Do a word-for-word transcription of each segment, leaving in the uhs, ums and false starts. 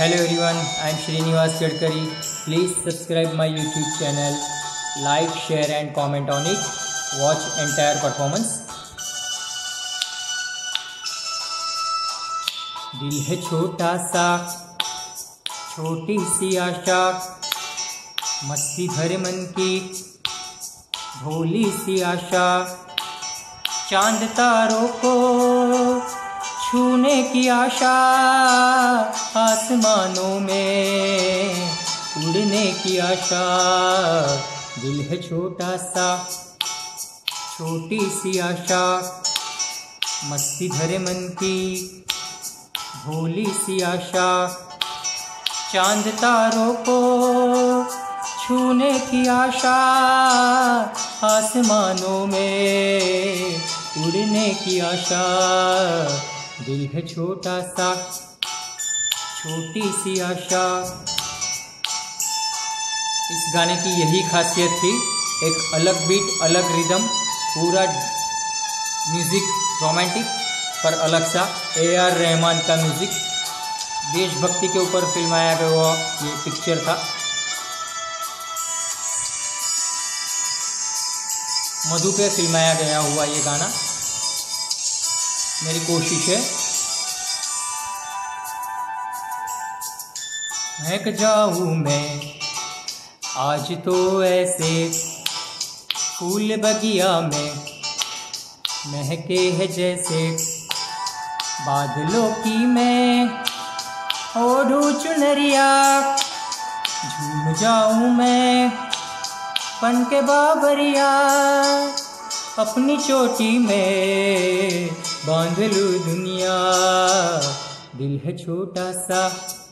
Hello everyone, I am Srinivas Gadkari. Please subscribe my YouTube channel, like, share and comment on it. Watch entire performance. दिल है छोटा सा, छोटी सी आशा, मस्ती भरे मन की भोली सी आशा, चांद तारों को छूने की आशा, आसमानों में उड़ने की आशा। दिल है छोटा सा, छोटी सी आशा, मस्ती भरे मन की भोली सी आशा, चांद तारों को छूने की आशा, आसमानों में उड़ने की आशा। दिल है छोटा सा, छोटी सी आशा। इस गाने की यही खासियत थी, एक अलग बीट, अलग रिदम, पूरा म्यूज़िक रोमांटिक पर अलग सा। एआर रहमान का म्यूज़िक, देशभक्ति के ऊपर फिल्माया गया हुआ ये पिक्चर था। मधु पे फिल्माया गया हुआ ये गाना। मेरी कोशिश है, महक जाऊं मैं आज तो ऐसे, फूल बगिया में महके है जैसे, बादलों की मैं ओढ़ू चुनरिया, झूम जाऊं मैं बन के बाबरिया, अपनी चोटी में बांध लू दुनिया। दिल है छोटा सा,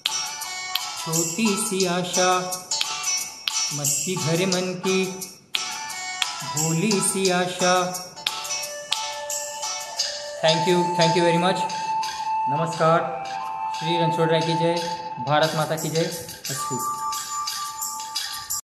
छोटी सी आशा, मस्ती भरे मन की भोली सी आशा। Thank you, thank you very much. नमस्कार, श्री रनछोड़ राय की जय, भारत माता की जय। अच्छी